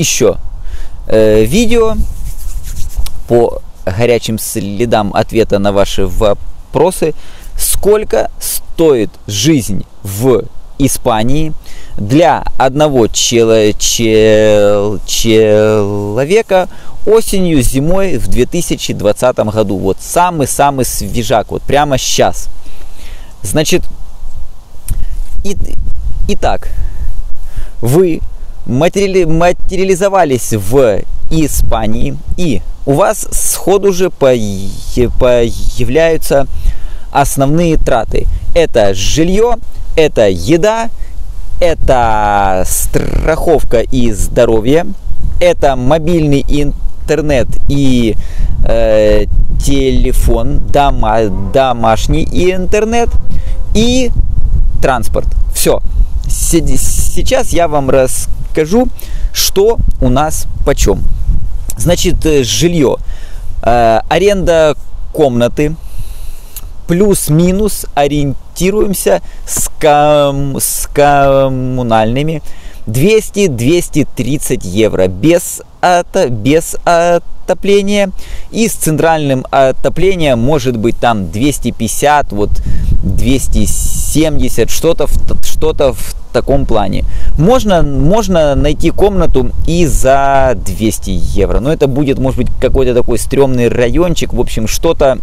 еще видео по горячим следам ответа на ваши вопросы. Сколько стоит жизнь в Испании для одного человека осенью, зимой в 2020 году? Вот самый-самый свежак, вот прямо сейчас. Значит, итак, вы материализовались в Испании, и у вас сходу же появляются основные траты. Это жилье, это еда, это страховка и здоровье, это мобильный интернет и телефон, домашний интернет и транспорт. Все. Сейчас я вам расскажу, что у нас почем. Значит, жилье, аренда комнаты, плюс-минус ориентируемся с коммунальными 200-230 евро без отопления, и с центральным отоплением может быть там 250, вот 270, что-то в таком плане. Можно найти комнату и за 200 евро, но это будет, может быть, какой-то такой стрёмный райончик, в общем, что-то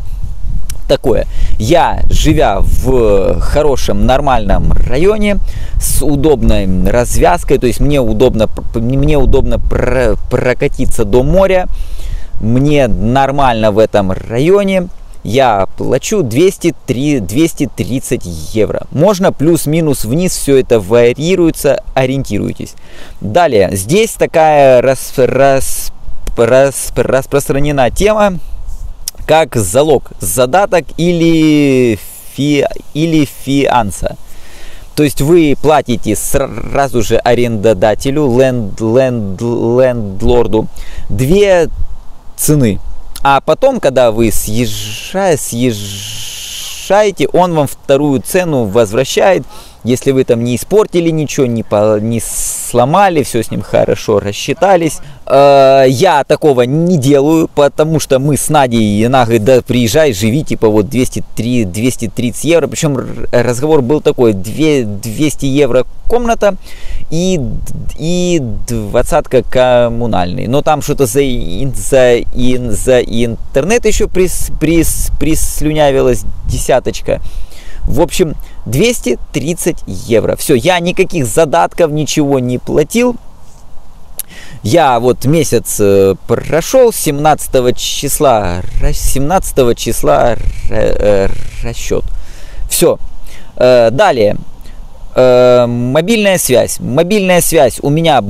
такое. Я, живя в хорошем нормальном районе с удобной развязкой, то есть мне удобно прокатиться до моря, мне нормально в этом районе, я плачу 230 евро. Можно плюс-минус вниз, все это варьируется, ориентируйтесь. Далее, здесь такая распространена тема, как залог, задаток или фианса. То есть вы платите сразу же арендодателю, лендлорду, две цены. А потом, когда вы съезжаете, он вам вторую цену возвращает, если вы там не испортили ничего, не сломали, все с ним хорошо рассчитались. Я такого не делаю, потому что мы с Надей, и она говорит: да приезжай, живи, типа вот 230 евро. Причем разговор был такой: 200 евро комната и 20 коммунальный. Но там что-то за интернет еще прислюнявилось десяточка. В общем, 230 евро. Все, я никаких задатков, ничего не платил. Я вот месяц прошел, 17 числа расчет. Все. Далее. Мобильная связь. Мобильная связь у меня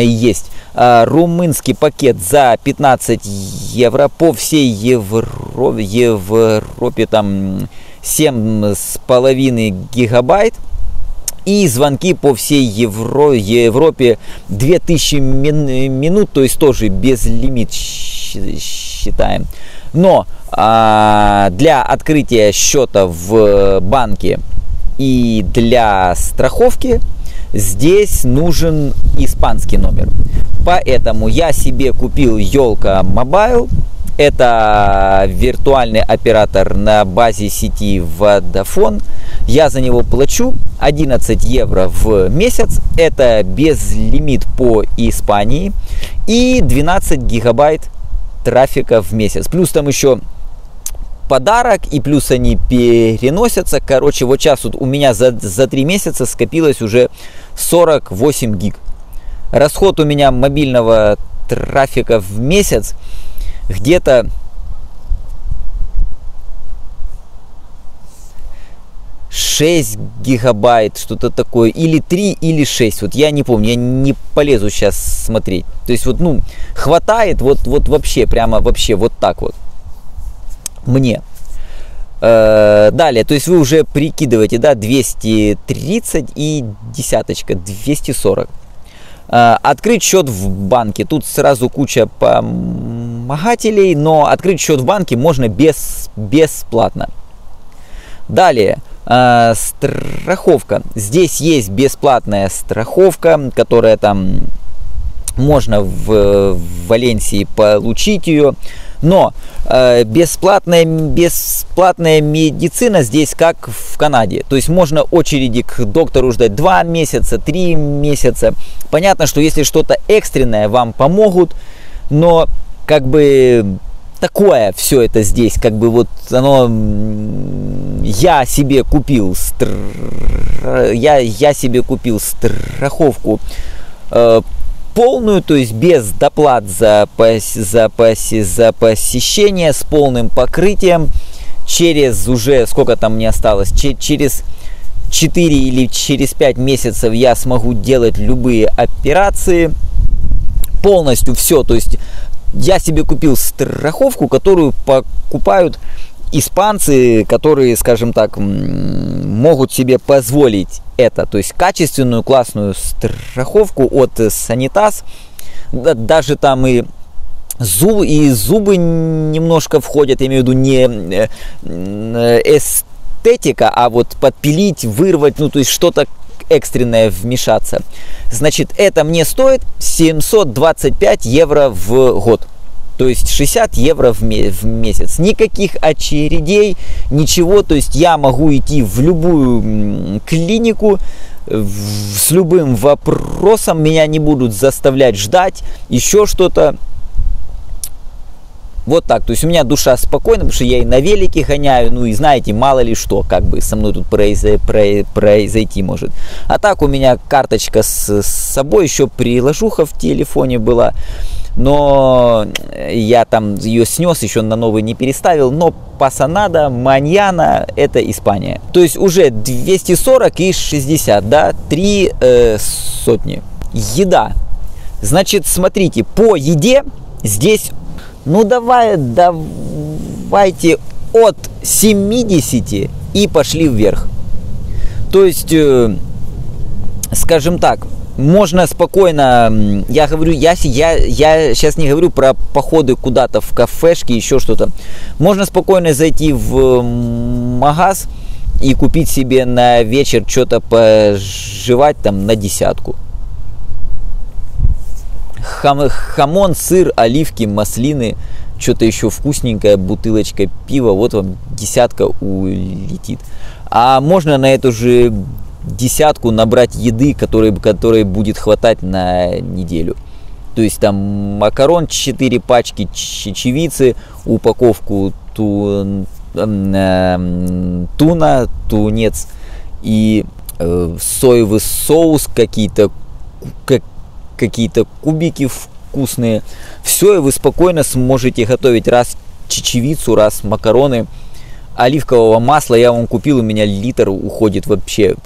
и есть румынский пакет за 15 евро. По всей Европе там 7,5 гигабайт, и звонки по всей Европе 2000 минут, то есть тоже без лимит считаем. Но для открытия счета в банке и для страховки здесь нужен испанский номер. Поэтому я себе купил Ёлка Mobile. Это виртуальный оператор на базе сети Vodafone. Я за него плачу 11 евро в месяц. Это безлимит по Испании. И 12 гигабайт трафика в месяц. Плюс там еще подарок, и плюс они переносятся. Короче, вот сейчас вот у меня за 3 месяца скопилось уже 48 гиг. Расход у меня мобильного трафика в месяц где-то 6 гигабайт, что-то такое, или 3, или 6, вот я не помню, я не полезу сейчас смотреть. То есть вот, ну, хватает, вот вообще, прямо вообще вот так вот мне. Далее, то есть вы уже прикидываете, да, 230 и десяточка, 240. Открыть счет в банке, тут сразу куча помогателей, но открыть счет в банке можно бесплатно. Далее, страховка. Здесь есть бесплатная страховка, которая там Можно в Валенсии получить ее, но бесплатная медицина здесь как в Канаде. То есть можно очереди к доктору ждать 2 месяца, 3 месяца. Понятно, что если что-то экстренное, вам помогут, но как бы такое все это здесь, как бы вот оно, я себе купил, я себе купил страховку полную, то есть без доплат за посещение, с полным покрытием, через уже, сколько там мне осталось, через 4 или через 5 месяцев я смогу делать любые операции, полностью все, то есть я себе купил страховку, которую покупают испанцы, которые, скажем так, могут себе позволить это, то есть качественную, классную страховку от Sanitas, даже там и зубы немножко входят, я имею в виду не эстетика, а вот подпилить, вырвать, ну то есть что-то экстренное вмешаться. Значит, это мне стоит 725 евро в год. То есть 60 евро в месяц. Никаких очередей, ничего. То есть я могу идти в любую клинику с любым вопросом. Меня не будут заставлять ждать, еще что-то. Вот так. То есть у меня душа спокойна, потому что я и на велике гоняю. Ну и знаете, мало ли что, как бы со мной тут произойти может. А так у меня карточка с собой, еще приложуха в телефоне была. Но я там ее снес, еще на новый не переставил. Но пасанада, маньяна, это Испания. То есть уже 240 и 60, да, 3 сотни. Еда. Значит, смотрите, по еде здесь, ну давайте от 70 и пошли вверх. То есть, скажем так, можно спокойно, я говорю, я сейчас не говорю про походы куда-то в кафешки, еще что-то. Можно спокойно зайти в магаз и купить себе на вечер что-то пожевать там на десятку. Хамон, сыр, оливки, маслины, что-то еще вкусненькое, бутылочка пива, вот вам десятка улетит. А можно на эту же десятку набрать еды, которой будет хватать на неделю. То есть там макарон, 4 пачки чечевицы, упаковку туна, тунец и соевый соус, какие-то кубики вкусные. Все, и вы спокойно сможете готовить раз чечевицу, раз макароны. Оливкового масла я вам купил, у меня литр уходит вообще.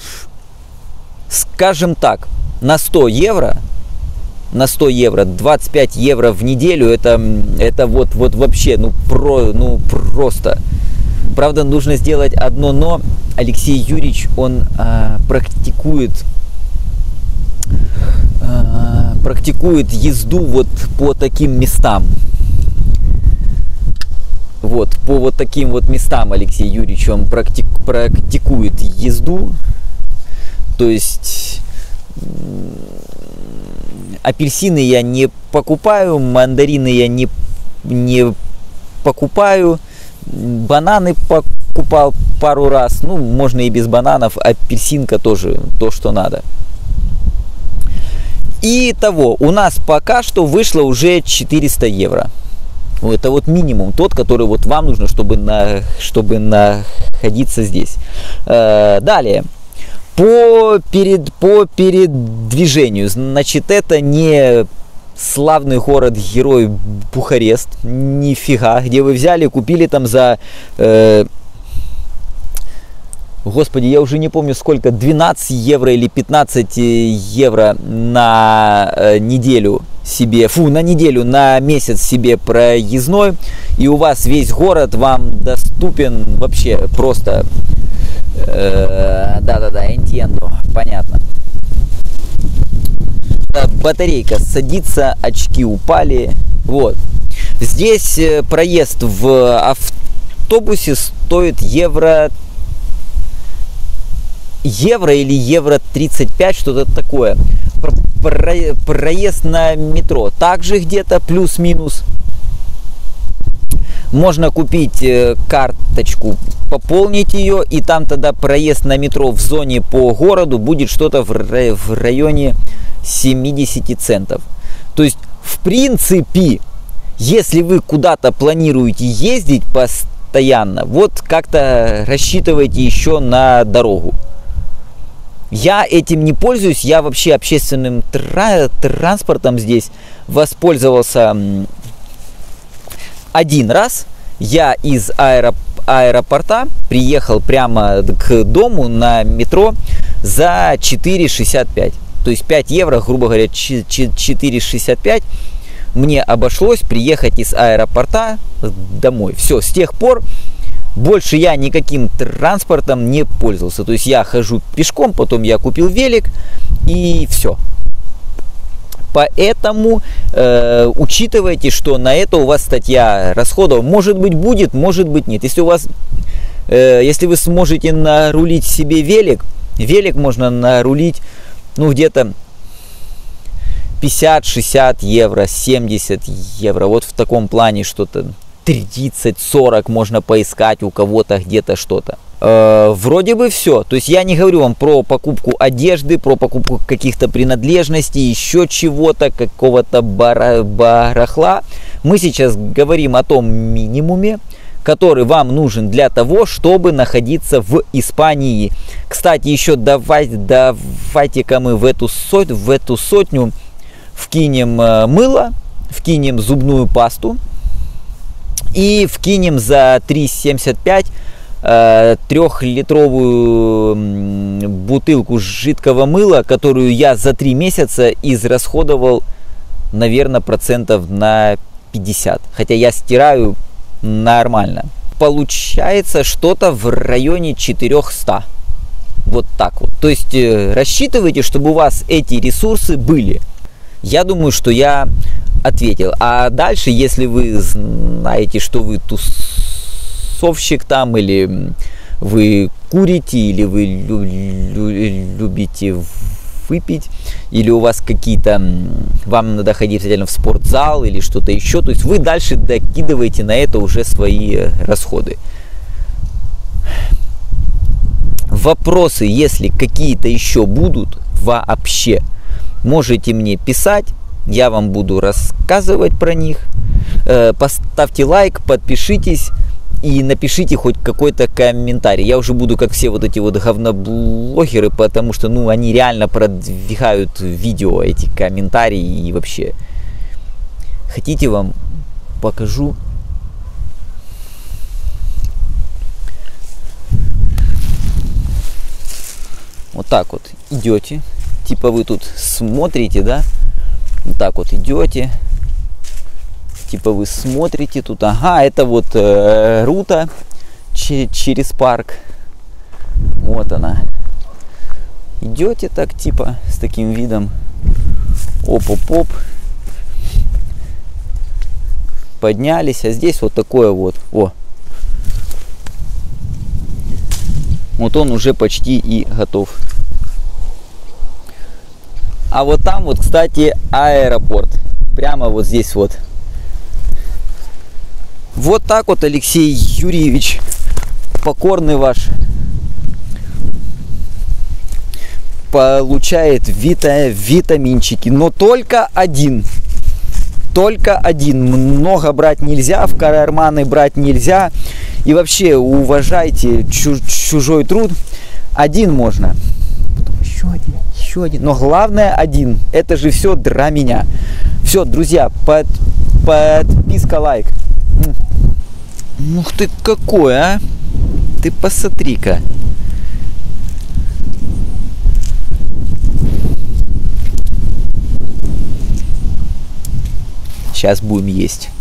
Скажем так, на 100 евро, 25 евро в неделю, это вот вообще, ну просто. Правда, нужно сделать одно но. Алексей Юрьевич, он практикует езду вот по таким местам. Вот, по вот таким вот местам Алексей Юрьевич, он практикует езду, то есть апельсины я не покупаю, мандарины я не покупаю, бананы покупал пару раз, ну можно и без бананов, апельсинка тоже то, что надо. Итого, у нас пока что вышло уже 400 евро. Это вот минимум тот, который вот вам нужно, чтобы находиться здесь. Далее. По передвижению. Значит, это не славный город-герой Бухарест. Нифига. Где вы взяли, купили там за... Господи, я уже не помню сколько. 12 евро или 15 евро на неделю себе, на неделю, на месяц себе проездной. И у вас весь город вам доступен вообще просто. Да-да-да, entiendo, понятно. Батарейка садится, очки упали. Вот. Здесь проезд в автобусе стоит евро евро или евро 35, что-то такое. Проезд на метро также где-то плюс-минус. Можно купить карточку, пополнить ее, и там тогда проезд на метро в зоне по городу будет что-то в районе 70 центов. То есть, в принципе, если вы куда-то планируете ездить постоянно, вот как-то рассчитывайте еще на дорогу. Я этим не пользуюсь, я вообще общественным транспортом здесь воспользовался один раз. Я из аэропорта приехал прямо к дому на метро за 4,65. То есть 5 евро, грубо говоря, 4,65 мне обошлось приехать из аэропорта домой. Все, с тех пор больше я никаким транспортом не пользовался. То есть я хожу пешком, потом я купил велик, и все. Поэтому учитывайте, что на это у вас статья расходов может быть будет, может быть нет. Если у вас, если вы сможете нарулить себе велик, велик можно нарулить, ну, где-то 50-60 евро, 70 евро. Вот в таком плане что-то 30-40 можно поискать у кого-то где-то что-то. Вроде бы все. То есть я не говорю вам про покупку одежды, про покупку каких-то принадлежностей, еще чего-то, какого-то барахла. Мы сейчас говорим о том минимуме, который вам нужен для того, чтобы находиться в Испании. Кстати, еще давайте-ка мы в эту сотню вкинем мыло, вкинем зубную пасту и вкинем за 3,75 трехлитровую бутылку жидкого мыла, которую я за 3 месяца израсходовал, наверное, процентов на 50. Хотя я стираю нормально. Получается что-то в районе 400. Вот так вот. То есть рассчитывайте, чтобы у вас эти ресурсы были. Я думаю, что я ответил. А дальше, если вы знаете, что вы тусовщик там, или вы курите, или вы любите выпить, или у вас какие-то, вам надо ходить обязательно в спортзал или что-то еще, то есть вы дальше докидываете на это уже свои расходы. Вопросы, если какие-то еще будут вообще, можете мне писать, я вам буду рассказывать про них. Поставьте лайк, подпишитесь и напишите хоть какой-то комментарий. Я уже буду как все вот эти вот говноблогеры, потому что, ну, они реально продвигают видео, эти комментарии. И вообще, хотите, вам покажу. Вот так вот идете, типа вы тут смотрите, да, вот так вот идете, типа вы смотрите тут, ага, это вот рута через парк, вот она, идете так типа с таким видом, оп-оп-оп, поднялись, а здесь вот такое вот, о, вот он уже почти и готов. А вот там вот, кстати, аэропорт, прямо вот здесь вот. Вот так вот, Алексей Юрьевич, покорный ваш, получает витаминчики, но только один, много брать нельзя, в карманы брать нельзя, и вообще уважайте чужой труд, один можно, потом еще один, но главное один, это же все для меня. Все, друзья, подписка, лайк. Ну ты какой, а? Ты посмотри-ка. Сейчас будем есть.